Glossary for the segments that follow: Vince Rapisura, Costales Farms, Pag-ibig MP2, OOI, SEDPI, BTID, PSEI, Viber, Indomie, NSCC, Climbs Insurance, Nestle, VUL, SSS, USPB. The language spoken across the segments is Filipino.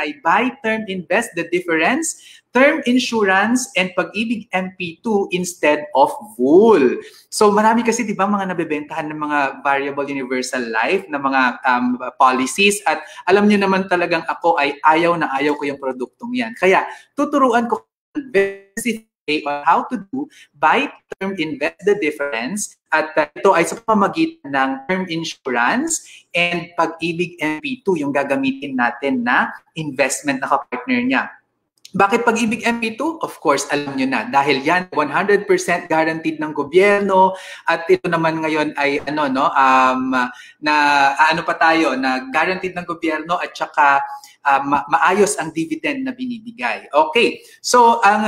ay buy term invest, the difference, term insurance and Pag-ibig MP2 instead of VUL. So marami kasi 'di ba mga nabebentahan ng mga variable universal life na mga policies, at alam niyo naman talagang ako ay ayaw na ayaw ko yung produktong 'yan. Kaya tuturuan ko on how to do buy term invest the difference, at ito ay sa pamamagitan ng term insurance and Pag-ibig MP2 yung gagamitin natin na investment na kapartner niya. Bakit Pag-ibig MP2? Of course, alam nyo na. Dahil yan, 100% guaranteed ng gobyerno. At ito naman ngayon ay ano, no? Na ano pa tayo, na guaranteed ng gobyerno at saka maayos ang dividend na binibigay. Okay. So, ang,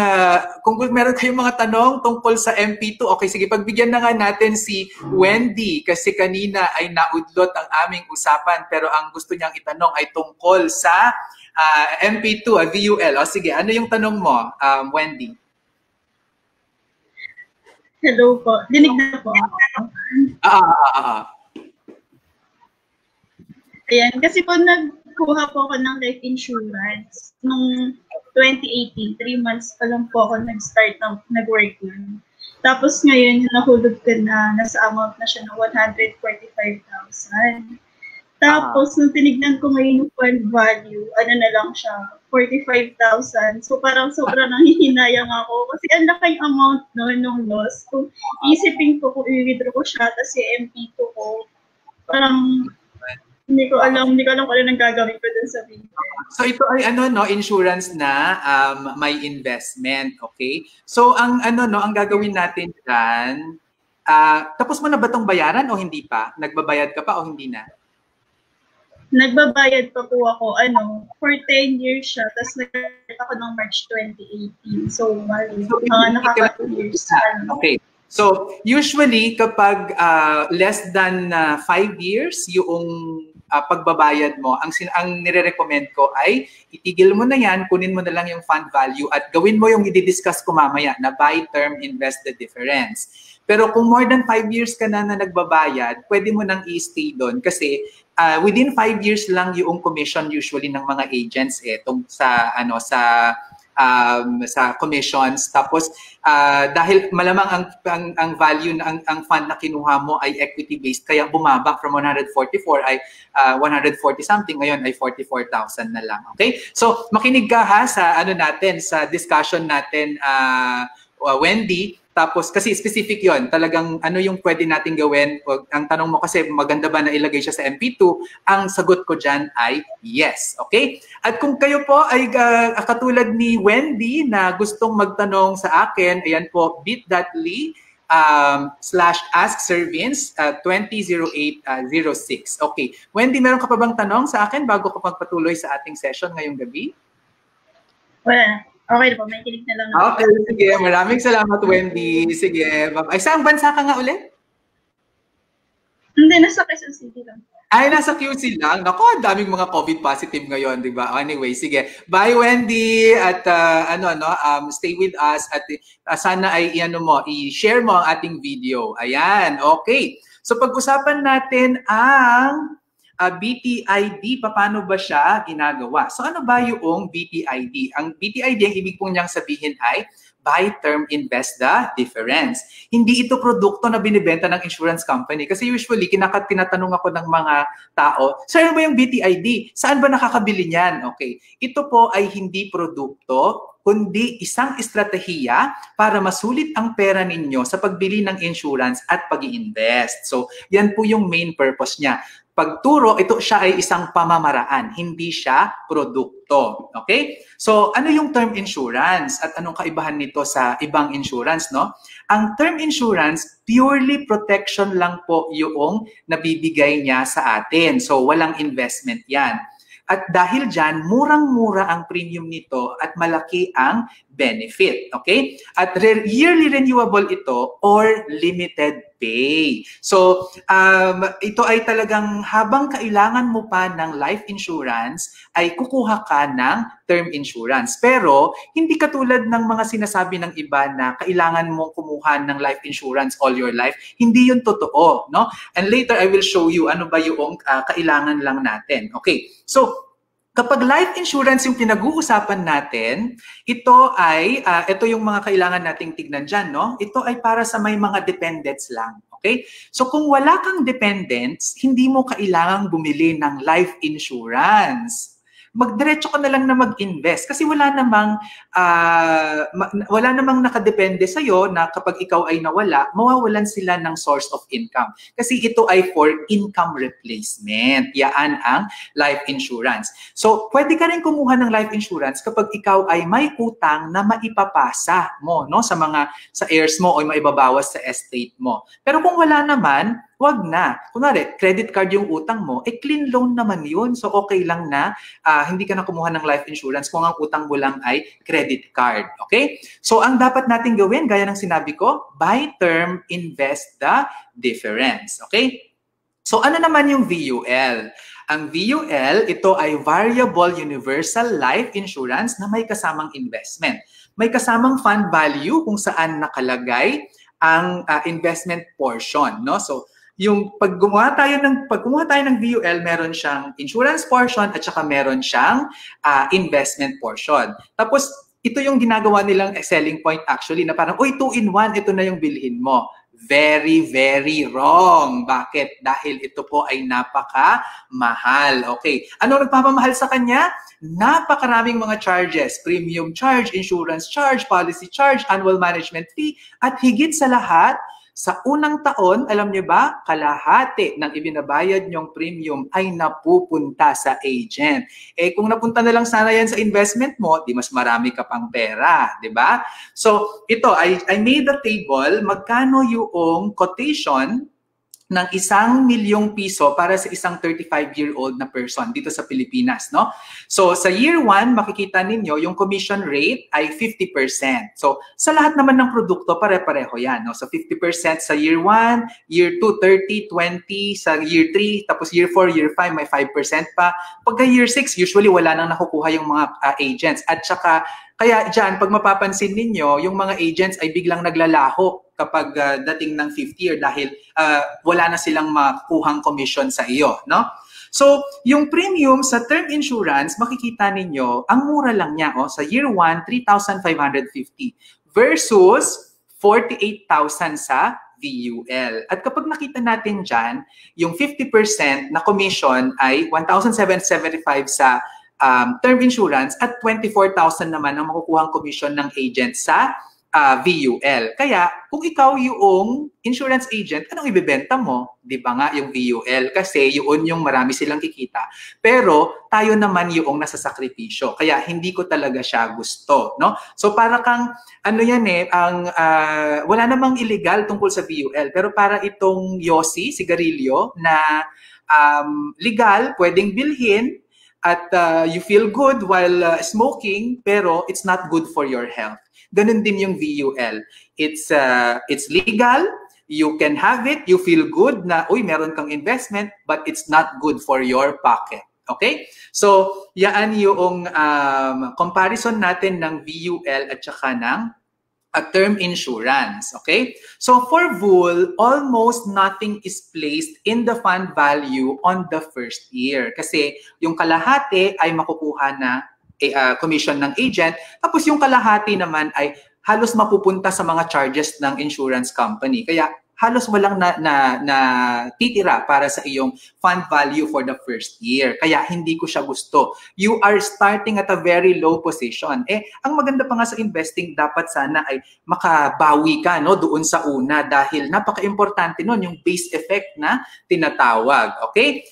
kung meron kayong mga tanong tungkol sa MP2, okay, sige, pagbigyan na nga natin si Wendy kasi kanina ay naudlot ang aming usapan pero ang gusto niyang itanong ay tungkol sa MP2, VUL. O sige, ano yung tanong mo, Wendy? Hello po. Dinig na po. Ayan, kasi po nagkuha po ako ng life insurance nung 2018. 3 months pa lang po ako nag-start ng nag-work yun. Tapos ngayon, nahulog ko na, nasa amount na siya ng 145,000. Tapos, nung tinignan ko ngayon yung fund value, ano na lang siya, 45,000. So, parang sobrang nanghihinayang ako. Kasi ang laking amount noon nung loss. Kung isipin ko kung i-withdraw ko siya, tapos yung MP2 ko, parang hindi ko alam kung ano nang gagawin ko dun sa video. So ito ay ano no, insurance na may investment, okay? So ang ano no, ang gagawin natin diyan, tapos mo na ba tong bayaran o hindi pa? Nagbabayad ka pa o hindi na? Nagbabayad pa po ako, ano, for 10 years siya, tapos nag-start ako ng March 2018. So, mali, nakaka-2 years. Okay. So, usually kapag less than 5 years yung pagbabayad mo, ang nire-recommend ko ay itigil mo na yan, kunin mo na lang yung fund value at gawin mo yung i-discuss ko mamaya na buy term, invest the difference. Pero kung more than 5 years ka na nagbabayad, pwede mo nang i-stay doon kasi within 5 years lang yung commission usually ng mga agents eh, sa ano sa commissions. Tapos dahil malamang ang value na ang fund na kinuha mo ay equity based, kaya bumaba from 144 ay 140 something, ngayon ay 44,000 na lang. Okay, so makinig ka ha sa ano natin, sa discussion natin, Wendy. Tapos kasi specific yon, talagang ano yung pwede natin gawin. Ang tanong mo kasi maganda ba na ilagay siya sa MP2, ang sagot ko dyan ay yes. Okay? At kung kayo po ay katulad ni Wendy na gustong magtanong sa akin, ayan po, bit.ly/askSirVince200806. Okay. Wendy, meron ka pa bang tanong sa akin bago ka magpatuloy sa ating session ngayong gabi? Wala. Okay po, may kinig na lang. Okay, sige. Maraming salamat, Wendy. Sige. Ay, saan bansa ka nga ulit? Hindi, nasa Quezon City lang. Ay, nasa QC lang. Naku, daming mga COVID positive ngayon, di ba? Anyway, sige. Bye, Wendy. At stay with us. At sana ay i-share mo ang ating video. Ayan, okay. So, pag-usapan natin ang BTID, paano ba siya ginagawa? So ano ba yung BTID? Ang BTID, ang ibig pong niyang sabihin ay buy term invest the difference. Hindi ito produkto na binibenta ng insurance company. Kasi usually, tinatanong ako ng mga tao, sir, ano ba yung BTID? Saan ba nakakabili niyan? Okay. Ito po ay hindi produkto, kundi isang estratehiya para masulit ang pera ninyo sa pagbili ng insurance at pag-i-invest. So, yan po yung main purpose niya. Pagturo, ito siya ay isang pamamaraan, hindi siya produkto. Okay? So, ano yung term insurance at anong kaibahan nito sa ibang insurance, no? Ang term insurance, purely protection lang po yung nabibigay niya sa atin. So, walang investment yan. At dahil dyan, murang-mura ang premium nito at malaki ang benefit. Okay? At yearly renewable ito or limited pay. So, ito ay talagang habang kailangan mo pa ng life insurance, ay kukuha ka ng term insurance. Pero, hindi katulad ng mga sinasabi ng iba na kailangan mong kumuha ng life insurance all your life. Hindi yun totoo, no? And later, I will show you ano ba yung kailangan lang natin. Okay, so, Kapag life insurance yung pinag-uusapan natin, ito yung mga kailangan nating tignan dyan, no? Ito ay para sa may mga dependents lang, okay? So kung wala kang dependents, hindi mo kailangang bumili ng life insurance. Magdiretso ka na lang na mag-invest kasi wala namang nakadepende sa'yo na kapag ikaw ay nawala, mawawalan sila ng source of income. Kasi ito ay for income replacement. Yaan ang life insurance. So, pwede ka rin kumuha ng life insurance kapag ikaw ay may utang na maipapasa mo, no, sa heirs mo o maibabawas sa estate mo. Pero kung wala naman, wag na. Kunwari, credit card yung utang mo, eh clean loan naman yun. So okay lang na hindi ka na kumuha ng life insurance kung ang utang mo lang ay credit card. Okay? So ang dapat natin gawin, gaya ng sinabi ko, buy term, invest the difference. Okay? So ano naman yung VUL? Ang VUL, ito ay Variable Universal Life Insurance na may kasamang investment. May kasamang fund value kung saan nakalagay ang investment portion, no? So yung pag gumawa tayo ng VUL, meron siyang insurance portion at saka meron siyang investment portion. Tapos ito yung ginagawa nilang selling point actually na parang, oy, 2-in-1, ito na yung bilhin mo. Very, very wrong. Bakit? Dahil ito po ay napakamahal. Okay. Ano nagpapamahal sa kanya? Napakaraming mga charges. Premium charge, insurance charge, policy charge, annual management fee, at higit sa lahat, sa unang taon, alam niyo ba, kalahati ng ibinabayad niyong premium ay napupunta sa agent. Eh kung napunta na lang sana yan sa investment mo, di mas marami ka pang pera, di ba? So ito, I made a table, magkano yung quotation ng 1,000,000 piso para sa isang 35-year-old na person dito sa Pilipinas, no? So, sa year 1, makikita ninyo yung commission rate ay 50%. So, sa lahat naman ng produkto, pare-pareho yan, no? So, 50% sa year 1, year 2, 30, 20, sa year 3, tapos year 4, year 5, may 5% pa. Pagka year 6, usually wala nang nakukuha yung mga agents. At saka, kaya dyan, pag mapapansin ninyo, yung mga agents ay biglang naglalaho kapag dating ng 50 year dahil wala na silang makuhang commission sa iyo, no? So, yung premium sa term insurance, makikita ninyo, ang mura lang niya, oh, sa year 1, 3,550 versus 48,000 sa VUL. At kapag nakita natin dyan, yung 50% na commission ay 1,775 sa term insurance at 24,000 naman ang makukuhang commission ng agent sa VUL. Kaya, kung ikaw yung insurance agent, anong ibebenta mo? Di ba nga yung VUL? Kasi yun yung marami silang kikita. Pero tayo naman yung nasasakripisyo. Kaya hindi ko talaga siya gusto, no? So para kang, ano yan eh, wala namang illegal tungkol sa VUL. Pero para itong yosi, sigarilyo, na legal, pwedeng bilhin, at you feel good while smoking, pero it's not good for your health. Ganun din yung VUL. It's legal, you can have it, you feel good na, uy, meron kang investment, but it's not good for your pocket. Okay? So, yan yung comparison natin ng VUL at saka ng a term insurance, okay? So for VUL, almost nothing is placed in the fund value on the first year. Kasi yung kalahati ay makukuha na commission ng agent, tapos yung kalahati naman ay halos mapupunta sa mga charges ng insurance company. Kaya halos walang na titira para sa iyong fund value for the first year. Kaya hindi ko siya gusto. You are starting at a very low position. Eh, ang maganda pa nga sa investing, dapat sana ay makabawi ka, no, doon sa una dahil napaka-importante nun yung base effect na tinatawag. Okay?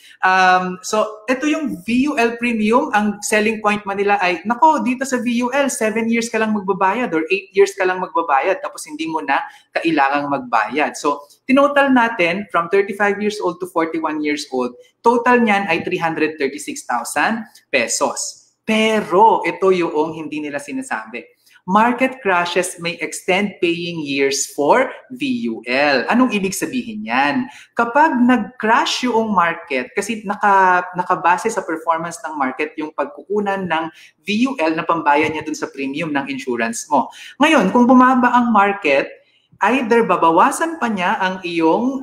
So, ito yung VUL premium. Ang selling point man nila ay, nako, dito sa VUL, 7 years ka lang magbabayad or 8 years ka lang magbabayad tapos hindi mo na kailangang magbayad. So, tinotal natin from 35 years old to 41 years old, total niyan ay 336,000 pesos. Pero ito yung hindi nila sinasabi. Market crashes may extend paying years for VUL. Anong ibig sabihin yan? Kapag nag-crash yung market, kasi nakabase sa performance ng market yung pagkukunan ng VUL na pambayad niya dun sa premium ng insurance mo. Ngayon, kung bumaba ang market, either babawasan pa niya ang iyong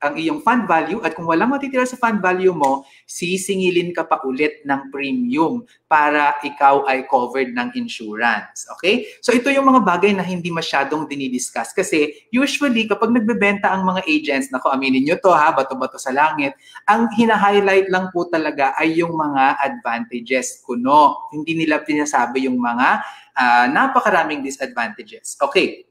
ang iyong fund value, at kung walang matitira sa fund value mo, sisingilin ka pa ulit ng premium para ikaw ay covered ng insurance. Okay? So ito yung mga bagay na hindi masyadong dinidiscuss kasi usually kapag nagbebenta ang mga agents, nako aminin nyo to ha, bato-bato sa langit, ang hina-highlight lang po talaga ay yung mga advantages kuno. Hindi nila pinasabi yung mga napakaraming disadvantages. Okay.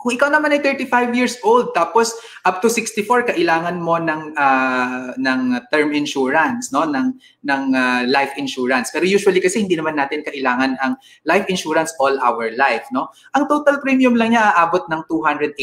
Kung ikaw naman ay 35 years old tapos up to 64 kailangan mo ng term insurance, no, ng life insurance. Pero usually kasi hindi naman natin kailangan ang life insurance all our life, no. Ang total premium lang niya aabot ng 284,000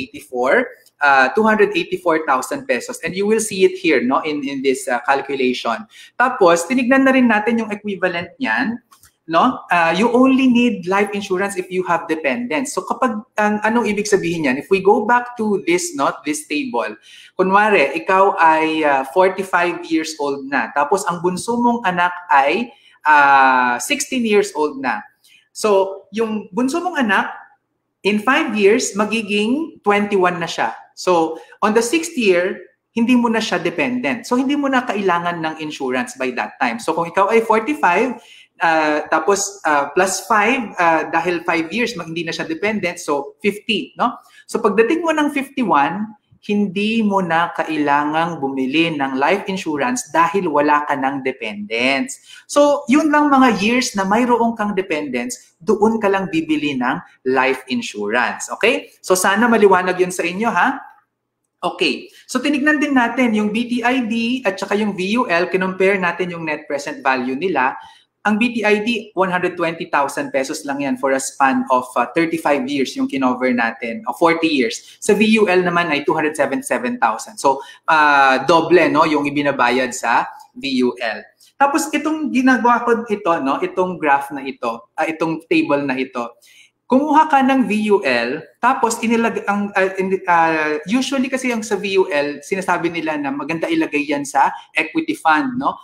pesos, and you will see it here, no, in this calculation. Tapos tinignan na rin natin yung equivalent niyan. No, you only need life insurance if you have dependents. So kapag anong ibig sabihin yan? If we go back to this, not this table. Kunwari, ikaw ay 45 years old na. Tapos ang bunso mong anak ay 16 years old na. So yung bunso mong anak in 5 years magiging 21 na siya. So on the 6th year, hindi mo na siya dependent. So hindi mo na kailangan ng insurance by that time. So kung ikaw ay 45, tapos plus 5 dahil 5 years hindi na siya dependent, so 50, no? So pagdating mo ng 51, hindi mo na kailangang bumili ng life insurance dahil wala ka ng dependents. So yun lang mga years na mayroong kang dependents, doon ka lang bibili ng life insurance. Okay? So sana maliwanag yun sa inyo, ha? Okay. So tinignan din natin yung BTID at saka yung VUL, kinompare natin yung net present value nila. Ang BTID, 120,000 pesos lang yan for a span of 35 years yung kinover natin, o 40 years. Sa VUL naman ay 277,000. So, doble, no, yung ibinabayad sa VUL. Tapos, itong ginagawa ko ito, no, itong graph na ito, itong table na ito. Kumuha ka ng VUL, tapos inilag ang, usually kasi yung sa VUL, sinasabi nila na maganda ilagay yan sa equity fund, no?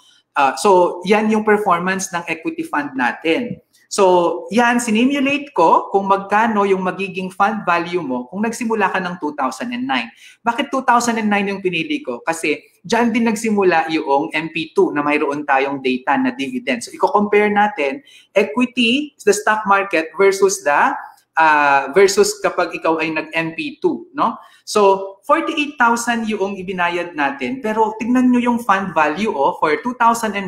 So, yan yung performance ng equity fund natin. So, yan, sinimulate ko kung magkano yung magiging fund value mo kung nagsimula ka ng 2009. Bakit 2009 yung pinili ko? Kasi dyan din nagsimula yung MP2 na mayroon tayong data na dividend. So, i-compare natin equity, the stock market versus the versus kapag ikaw ay nag-MP2, no? So, 48,000 yung ibinayad natin, pero tingnan nyo yung fund value, oh, for 2009,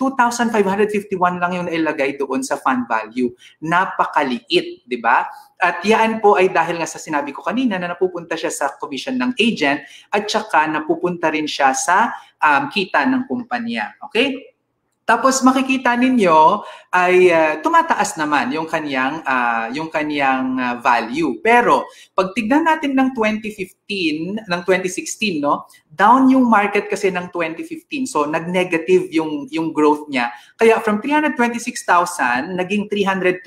2,551 lang yung nailagay doon sa fund value. Napakaliit, di ba? At yan po ay dahil nga sa sinabi ko kanina na napupunta siya sa commission ng agent at saka napupunta rin siya sa kita ng kumpanya, okay? Tapos makikita ninyo ay tumataas naman yung kanyang value. Pero pag tignan natin ng 2015, ng 2016, no, down yung market kasi ng 2015. So nag-negative yung growth niya. Kaya from 326,000 naging 320,000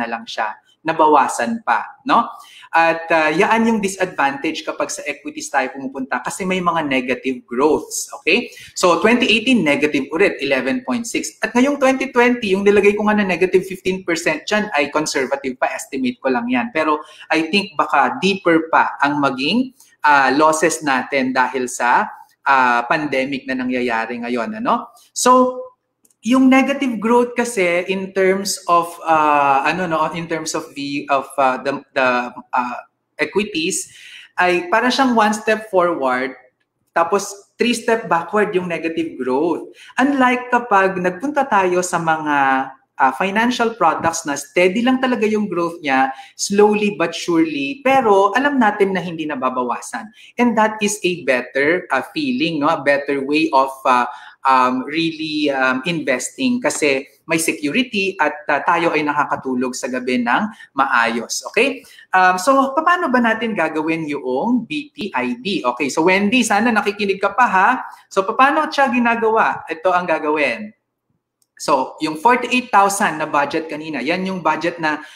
na lang siya. Nabawasan pa, no? At yaan yung disadvantage kapag sa equities tayo pumupunta kasi may mga negative growths, okay? So 2018 negative ulit, 11.6. At ngayong 2020, yung nilagay ko nga na negative 15% dyan ay conservative pa, estimate ko lang yan. Pero I think baka deeper pa ang maging losses natin dahil sa pandemic na nangyayari ngayon, ano? So yung negative growth kasi in terms of in terms of the equities ay para siyang one step forward tapos 3 step backward yung negative growth. Unlike kapag nagpunta tayo sa mga financial products na steady lang talaga yung growth niya, slowly but surely, pero alam natin na hindi nababawasan. And that is a better feeling, no? A better way of investing kasi may security at tayo ay nakakatulog sa gabi ng maayos. Okay? So, paano ba natin gagawin yung BTID? Okay, so Wendy, sana nakikinig ka pa ha. So, paano siya ginagawa? Ito ang gagawin. So, yung 48,000 na budget kanina, yan yung budget na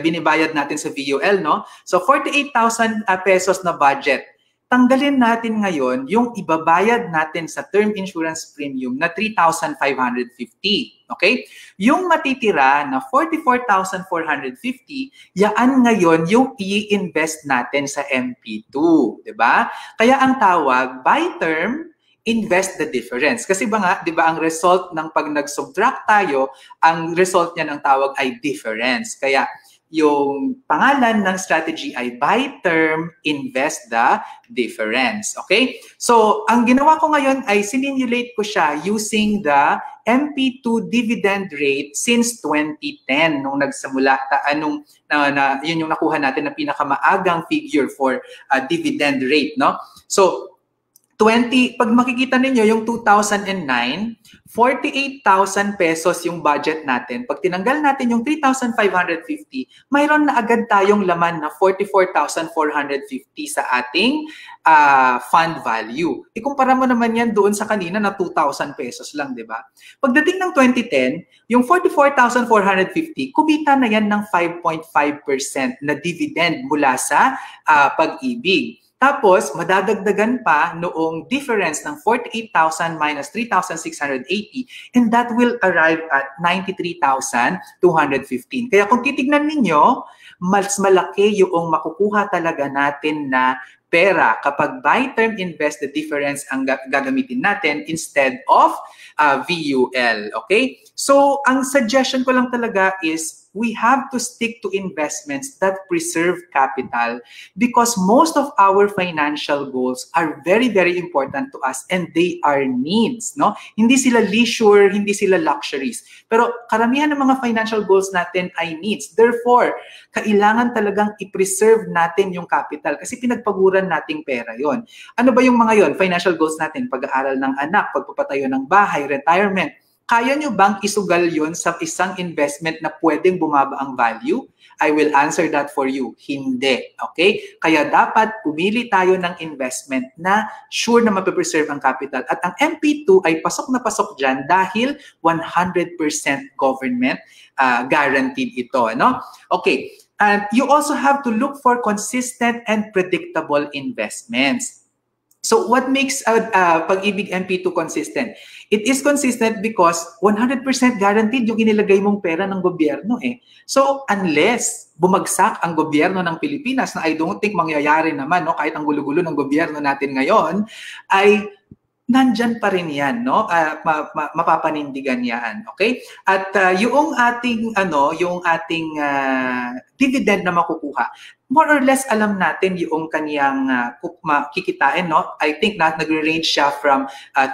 binibayad natin sa VUL, no? So, 48,000 pesos na budget. tanggalin natin ngayon yung ibabayad natin sa term insurance premium na 3,550. Okay? Yung matitira na 44,450, yaan ngayon yung i-invest natin sa MP2. Diba? Kaya ang tawag, by term, invest the difference. Kasi ba nga, di ba ang result ng pag nag-subtract tayo, ang result niya ng tawag ay difference. Kaya yung pangalan ng strategy ay by term, invest the difference. Okay? So, ang ginawa ko ngayon ay sinimulate ko siya using the MP2 dividend rate since 2010 nung nagsimula. Yun yung nakuha natin na pinakamaagang figure for dividend rate. No? So, pag makikita ninyo yung 2009, 48,000 pesos yung budget natin. Pag tinanggal natin yung 3,550, mayroon na agad tayong laman na 44,450 sa ating fund value. Ikumpara mo naman yan doon sa kanina na 2,000 pesos lang, di ba? Pagdating ng 2010, yung 44,450, kumita na yan ng 5.5% na dividend mula sa Pag-ibig. Tapos, madadagdagan pa noong difference ng 48,000 minus 3,680 and that will arrive at 93,215. Kaya kung titignan ninyo, mas malaki yung makukuha talaga natin na pera kapag by term invest the difference ang gagamitin natin instead of VUL. Okay? So, ang suggestion ko lang talaga is we have to stick to investments that preserve capital because most of our financial goals are very, very important to us and they are needs. No? Hindi sila leisure, hindi sila luxuries. Pero karamihan ng mga financial goals natin ay needs. Therefore, kailangan talagang i-preserve natin yung capital kasi pinagpaguran nating pera yon. Ano ba yung mga yon? Financial goals natin, pag-aaral ng anak, pagpapatayo ng bahay, retirement. Kaya nyo bang isugal yon sa isang investment na pwedeng bumaba ang value? I will answer that for you. Hindi. Okay? Kaya dapat pumili tayo ng investment na sure na mapipreserve ang capital. At ang MP2 ay pasok na pasok dyan dahil 100% government guaranteed ito. Ano? Okay. And you also have to look for consistent and predictable investments. So what makes Pag-ibig MP2 consistent? It is consistent because 100% guaranteed yung inilagay mong pera ng gobyerno eh. So unless bumagsak ang gobyerno ng Pilipinas na I don't think mangyayari naman, no? Kahit ang gulo-gulo ng gobyerno natin ngayon, ay nandyan pa rin yan, no? Mapapanindigan yan, okay? At yung ating dividend na makukuha, more or less alam natin yung kaniyang makikitain, no? I think na nagre-range siya from 3%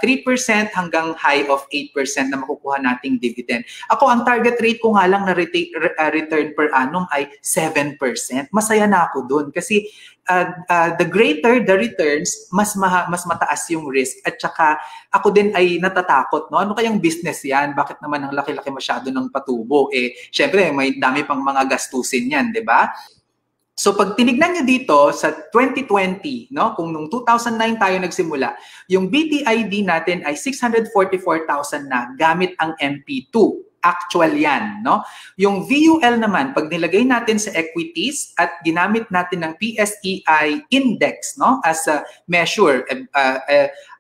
hanggang high of 8% na makukuha nating dividend. Ako, ang target rate ko nga lang na return per annum ay 7%. Masaya na ako dun kasi the greater the returns, mas mataas yung risk. At saka, ako din ay natatakot, no? Ano kayang business yan? Bakit naman ang laki-laki masyado ng patubo? Eh, syempre, may dami pang mga gastusin yan, di ba? So pag tinignan nyo dito sa 2020, no, kung nung 2009 tayo nagsimula, yung BTID natin ay 644,000 na gamit ang MP2. Actual yan, no? Yung VUL naman, pag nilagay natin sa equities at ginamit natin ng PSEI index, no, as a measure,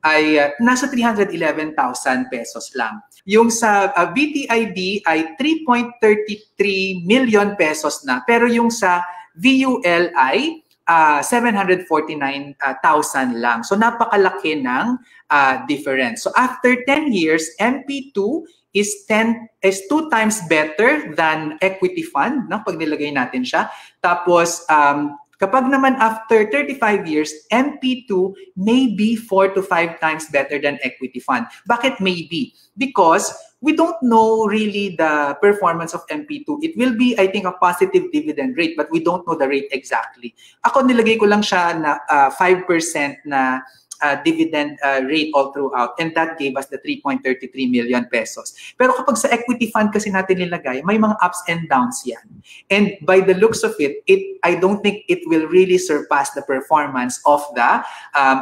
ay nasa 311,000 pesos lang. Yung sa BTID ay 3.33 million pesos na, pero yung sa VUL ay 749,000 lang. So napakalaki ng difference. So after 10 years, MP2 is 2 times better than equity fund, no? Pag nilagay natin siya. Tapos, kapag naman after 35 years, MP2 may be 4 to 5 times better than equity fund. Bakit maybe? Because we don't know really the performance of MP2. It will be, I think, a positive dividend rate, but we don't know the rate exactly. Ako, nilagay ko lang siya na 5% na dividend rate all throughout and that gave us the 3.33 million pesos. Pero kapag sa equity fund kasi natin nilagay, may mga ups and downs yan. And by the looks of it, I don't think it will really surpass the performance of the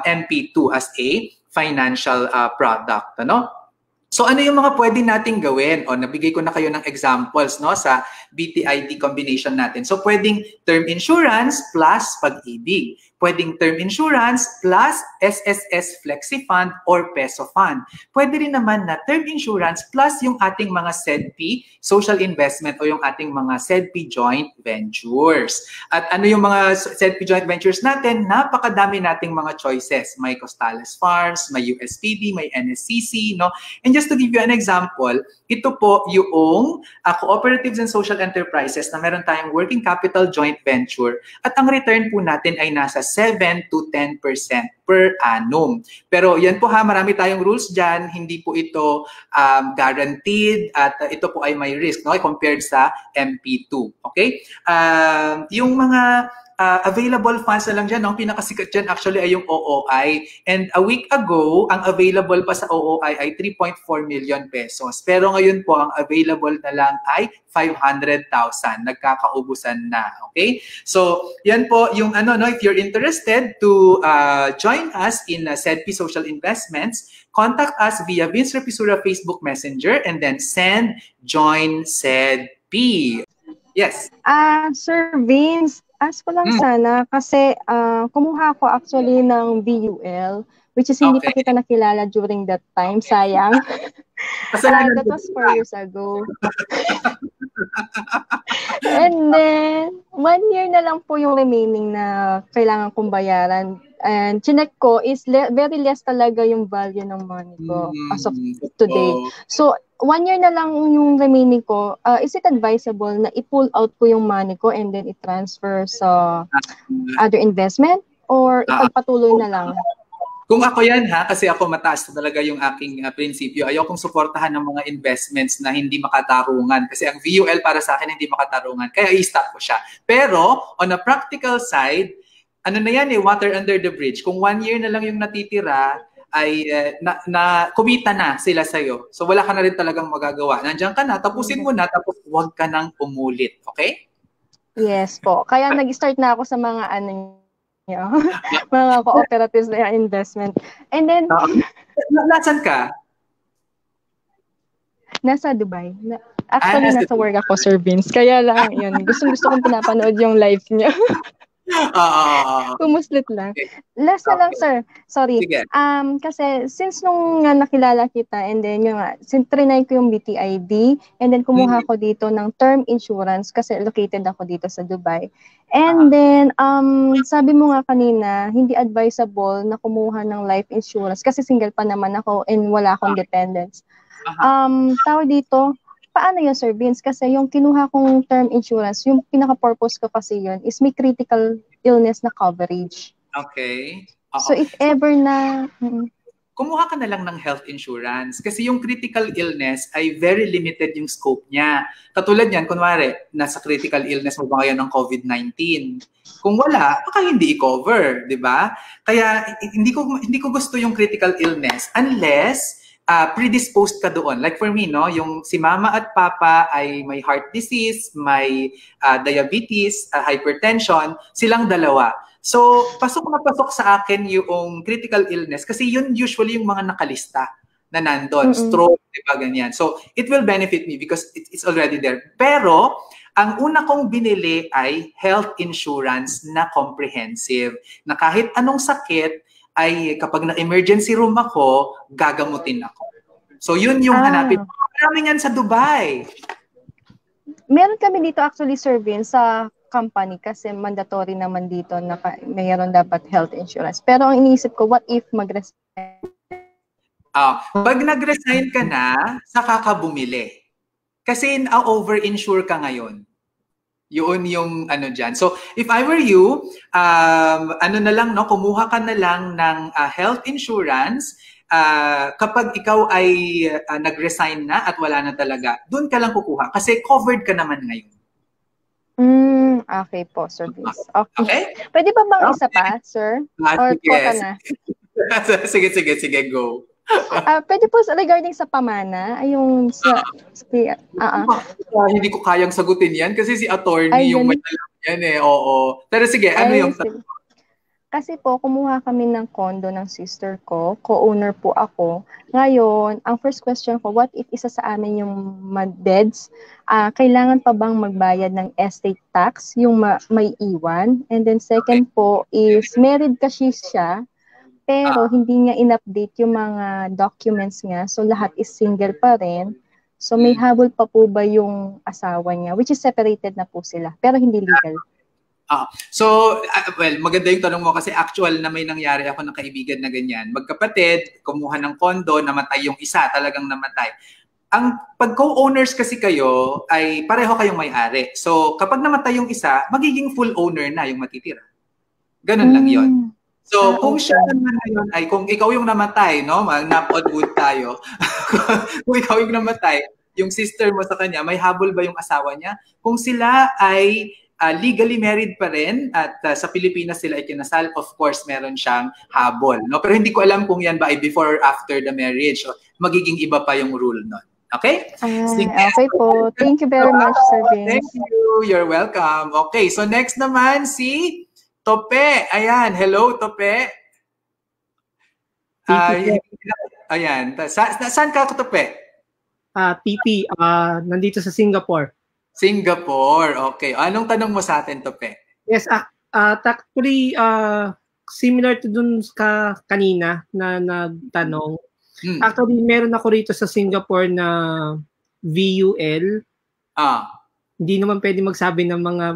MP2 as a financial product. Ano? So ano yung mga pwede nating gawin? O, nabigay ko na kayo ng examples, no, sa BTID combination natin. So pwedeng term insurance plus Pag-ibig. Pwedeng term insurance plus SSS Flexi Fund or Peso Fund. Pwede rin naman na term insurance plus yung ating mga SEDPI, social investment, o yung ating mga SEDPI joint ventures. At ano yung mga SEDPI joint ventures natin? Napakadami nating mga choices. May Costales Farms, may USPB, may NSCC, no? And just to give you an example, ito po yung cooperatives and social enterprises na meron tayong working capital joint venture. At ang return po natin ay nasa 7 to 10% per annum. Pero yan po ha, marami tayong rules dyan. Hindi po ito guaranteed at ito po ay may risk, no? Compared sa MP2. Okay? Yung mga available funds na lang dyan, no? Ang pinakasikat dyan actually ay yung OOI. And a week ago, ang available pa sa OOI ay 3.4 million pesos. Pero ngayon po, ang available na lang ay 500,000. Nagkakaubusan na. Okay? So, yan po yung ano, no? If you're interested to join us in SEDPI Social Investments, contact us via Vince Rapisura Facebook Messenger and then send join SEDPI. Yes? Sir Vince, ask ko lang sana kasi kumuha ko actually ng VUL, which is hindi pa kita nakilala during that time. Sayang. That was 4 years ago. And then, 1 year na lang po yung remaining na kailangan kong bayaran. And chinek ko is very less talaga yung value ng money ko as of today. So, 1 year na lang yung remaining ko, is it advisable na i-pull out ko yung money ko and then i-transfer sa other investment? Or ipagpatuloy na lang? Kung ako yan ha, kasi ako mataas talaga yung aking prinsipyo. Ayaw kong suportahan ng mga investments na hindi makatarungan. Kasi ang VUL para sa akin hindi makatarungan. Kaya i-stop ko siya. Pero, on a practical side, ano na yan eh, water under the bridge. Kung 1 year na lang yung natitira, ay kumita na sila sa'yo. So wala ka na rin talagang magagawa. Nandiyan ka na, tapusin mo na, tapos huwag ka nang umulit. Okay? Yes po. Kaya nag-start na ako sa mga ano niyo, mga cooperatives na investment. And then... Nasaan ka? Nasa Dubai. Actually, nasa work ako, Sir Vince. Kaya lang yun. Gusto kong pinapanood yung live niyo. Kumuslit lang. Okay. Last na lang, sir. Sorry. Sige. Kasi since nung nakilala kita and then yung trinay ko yung BTID and then kumuha ko dito ng term insurance kasi located ako dito sa Dubai. And then sabi mo nga kanina, hindi advisable na kumuha ng life insurance kasi single pa naman ako and wala akong dependents. Tawag dito, paano yun, Sir Vince? Kasi yung kinuha kong term insurance, yung pinaka-purpose ko kasi yun is may critical illness na coverage. Okay. So if ever na... Kumuha ka na lang ng health insurance kasi yung critical illness ay very limited yung scope niya. Katulad yan, kunwari, nasa critical illness mo ba ngayon ng COVID-19? Kung wala, baka hindi i-cover, di ba? Kaya hindi ko gusto yung critical illness unless... predisposed ka doon. Like for me, no, yung si mama at papa ay may heart disease, may diabetes, hypertension, silang dalawa. So, pasok na pasok sa akin yung critical illness kasi yun usually yung mga nakalista na nandun, stroke, diba, ganyan. So, it will benefit me because it's already there. Pero, ang una kong binili ay health insurance na comprehensive, na kahit anong sakit, ay kapag na-emergency room ako, gagamutin ako. So yun yung hanapin. Maraming yan sa Dubai. Meron kami dito actually, Sir Vince, sa company kasi mandatory naman dito na mayroon dapat health insurance. Pero ang iniisip ko, what if mag-resign? Pag nag-resign ka na, saka ka bumili. Kasi na-over-insure ka ngayon. Yun yung ano dyan. So, if I were you, ano na lang, no, kumuha ka na lang ng health insurance. Kapag ikaw ay nag-resign na at wala na talaga, doon ka lang kukuha. Kasi covered ka naman ngayon. Okay po, Sir Vince. Okay. Pwede ba bang isa pa, sir? Or po ka na? Sige, go. Pwede po regarding sa pamana, yung sa... Hindi ko kayang sagutin yan kasi si attorney yung may alam yan eh. Oo. Pero sige, ano yung... Kasi po, kumuha kami ng condo ng sister ko. Co-owner po ako. Ngayon, ang first question ko, what if isa sa amin yung mag-beds? Kailangan pa bang magbayad ng estate tax, yung may iwan? And then second po is, married kasi siya, pero hindi niya in-update yung mga documents niya. So lahat is single pa rin. So may habol pa po ba yung asawa niya? Which is separated na po sila, pero hindi legal. So, well, maganda yung tanong mo kasi actual na may nangyari ako ng kaibigan na ganyan. Magkapatid, kumuha ng kondo, namatay yung isa, talagang namatay. Ang pag co-owners kasi kayo ay pareho kayong may-ari. So, kapag namatay yung isa, magiging full owner na yung matitira. Ganun lang yon. So, kung siya naman ngayon ay kung ikaw yung namatay, no? Knock on wood tayo. Kung ikaw yung namatay, yung sister mo sa kanya, may habol ba yung asawa niya? Kung sila ay legally married pa rin at sa Pilipinas sila ay kinasal, of course meron siyang habol, no? Pero hindi ko alam kung yan ba ay before or after the marriage. So, magiging iba pa yung rule nun. Okay? Okay po. Thank you very much, Sir Vince. Thank you. You're welcome. Okay, so next naman si Tope. Ayan. Hello, Tope. Ayan. Saan ka, Tope? Titi. Nandito sa Singapore. Singapore, okay. Anong tanong mo sa atin, Tope? Yes, actually, similar to dun ka kanina na nagtanong. Actually, meron ako rito sa Singapore na VUL. Hindi naman pwede magsabi ng mga,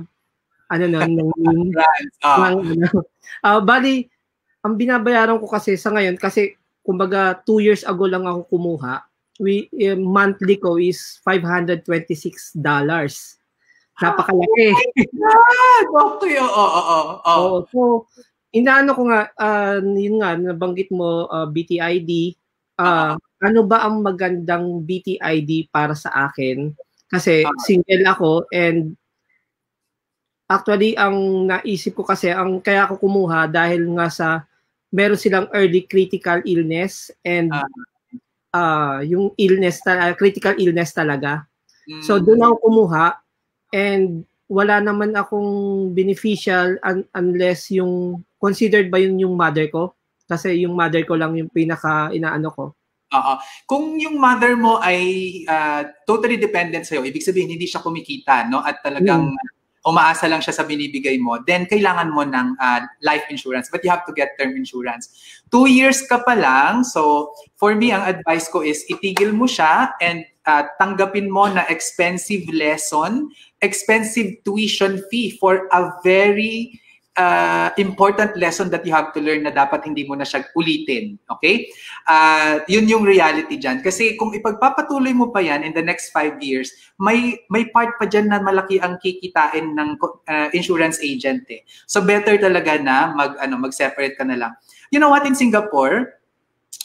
bali, ang binabayaran ko kasi sa ngayon, kasi kumbaga 2 years ago lang ako kumuha. Monthly ko is $526. Napakalaki. Oh, so, inaano ko nga, yun nga, nabanggit mo BTID. Ano ba ang magandang BTID para sa akin? Kasi single ako and actually ang naisip ko kasi, ang kaya ako kumuha dahil nga sa meron silang early critical illness and yung illness, critical illness talaga. So, doon ako kumuha and wala naman akong beneficial unless yung, considered ba yun yung mother ko? Kasi yung mother ko lang yung pinaka-inaano ko. Kung yung mother mo ay totally dependent sa'yo, ibig sabihin hindi siya kumikita, no? At talagang umaasa lang siya sa binibigay mo, then kailangan mo ng life insurance. But you have to get term insurance. 2 years ka pa lang. So, for me, ang advice ko is itigil mo siya and tanggapin mo na expensive lesson, expensive tuition fee for a very important lesson that you have to learn na dapat hindi mo na siya ulitin. Okay? Yun yung reality dyan. Kasi kung ipagpapatuloy mo pa yan in the next 5 years, may part pa dyan na malaki ang kikitain ng insurance agent. So better talaga na mag-separate ka na lang. You know what? In Singapore,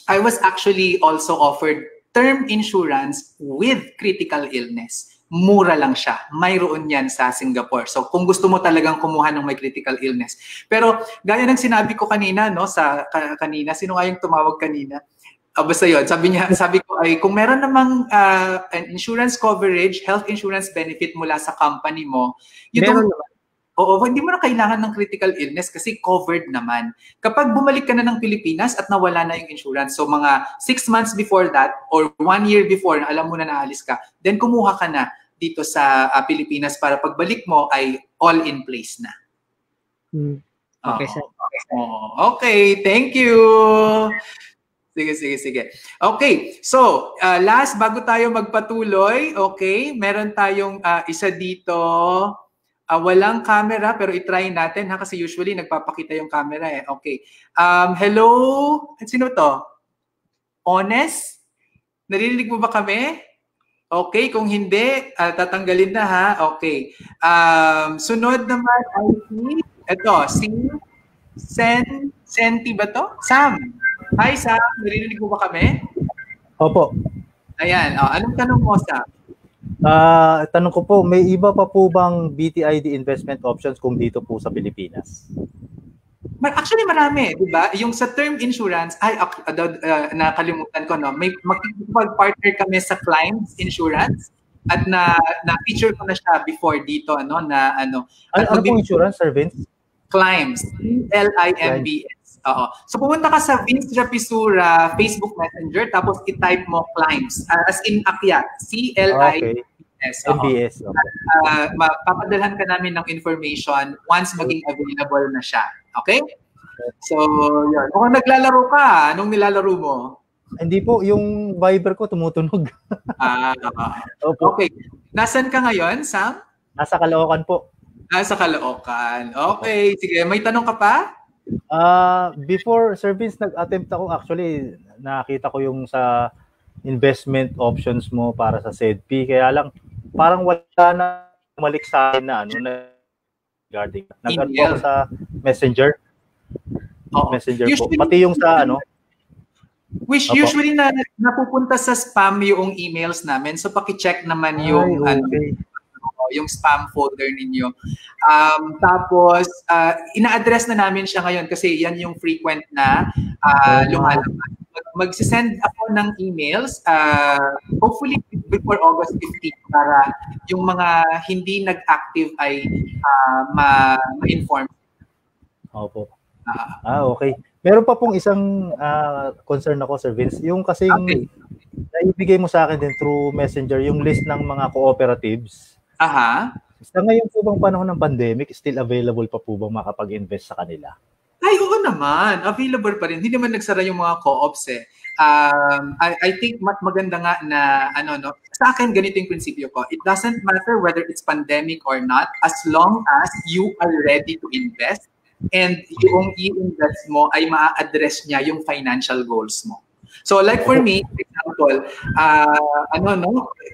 I was actually also offered term insurance with critical illness. Mura lang siya. Mayroon yan sa Singapore. So kung gusto mo talagang kumuha ng may critical illness. Pero gaya ng sinabi ko kanina, no, sino nga yung tumawag kanina? Basta yun, sabi ko ay kung meron namang insurance coverage, health insurance benefit mula sa company mo, hindi mo na kailangan ng critical illness kasi covered naman. Kapag bumalik ka na ng Pilipinas at nawala na yung insurance, so mga 6 months before that or 1 year before na alam mo na naalis ka, then kumuha ka na dito sa Pilipinas para pagbalik mo ay all in place na. Okay, sir. Okay, thank you. Sige. Okay, so last, bago tayo magpatuloy, okay, meron tayong isa dito. Walang camera pero i-try natin ha kasi usually nagpapakita yung camera eh. Okay. Hello, sino to? Honest? Naririnig mo ba kami? Okay, kung hindi, tatanggalin na ha. Okay. Sunod naman ay ito, si Senti ba to? Sam. Hi Sam, naririnig mo ba kami? Opo. Ayan, anong tanong mo Sam? Tanong ko po, may iba pa po bang BTID investment options kung dito po sa Pilipinas? Actually marami, di ba? Yung sa term insurance, nakalimutan ko, no? May mag-partner kami sa Climbs Insurance at na-feature ko na siya before dito, ano? Ano po insurance, Sir Vince? Climbs. L-I-M-B-S. Oo. So pumunta ka sa Vince Rapisura Facebook Messenger, tapos i-type mo Climbs. As in akyat. C-L-I-M-B-S. MBS. Papadalhan ka namin ng information once maging available na siya. Okay? So, yun. Kung naglalaro ka, anong nilalaro mo? Hindi po, yung Viber ko tumutunog. Okay. Nasaan ka ngayon, Sam? Nasa Caloocan po. Nasa Caloocan. Okay, sige. May tanong ka pa? Before service, nag-attempt ako. Actually, nakita ko yung sa investment options mo para sa SEDPI. Kaya lang, parang wala na umalik sa akin na ano na regarding. Nag-attempt ako sa Messenger. Oh, Messenger usually, po. Pati yung sa ano. Which usually na napupunta sa spam yung emails namin. So paki-check naman yung yung spam folder ninyo. Tapos ina-address na namin siya ngayon kasi yan yung frequent na lumalaman. Magsisend ako ng emails hopefully before August 15 para yung mga hindi nag-active ay ma-inform. Opo. Okay. Meron pa pong isang concern ako, Sir Vince. Yung kasing naibigay mo sa akin din through Messenger, yung list ng mga cooperatives. Aha. Sa ngayon po bang panahon ng pandemic, still available pa po bang makapag-invest sa kanila? Ay, oo naman. Available pa rin. Hindi naman nagsara yung mga co-ops eh. I think maganda nga na, ano, no? Sa akin, ganito yung prinsipyo ko. It doesn't matter whether it's pandemic or not as long as you are ready to invest. And yung i-invest mo ay ma-address niya yung financial goals mo. So like for me, for example,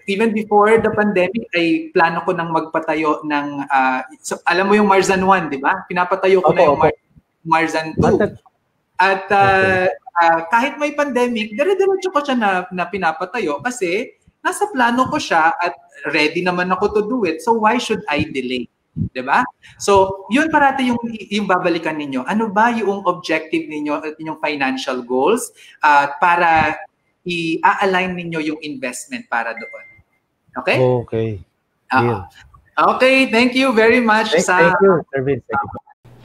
even before the pandemic, ay plano ko nang magpatayo ng, so, alam mo yung Marzan 1, di ba? Pinapatayo ko yung Marzan 2. At kahit may pandemic, dire-diretso ko siya na pinapatayo kasi nasa plano ko siya at ready naman ako to do it. So why should I delay? Diba? So, yun parati yung babalikan ninyo. Ano ba yung objective ninyo at yung financial goals para i-align ninyo yung investment para doon? Okay? Okay. Yeah. Okay, thank you very much. Thank you. Thank you.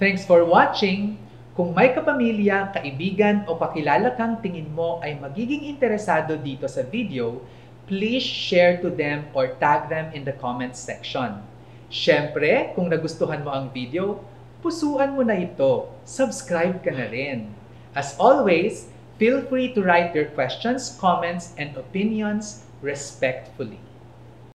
Thanks for watching. Kung may kapamilya, kaibigan o kakilala kang tingin mo ay magiging interesado dito sa video, please share to them or tag them in the comments section. Siyempre, kung nagustuhan mo ang video, pusuan mo na ito. Subscribe ka na rin. As always, feel free to write your questions, comments, and opinions respectfully.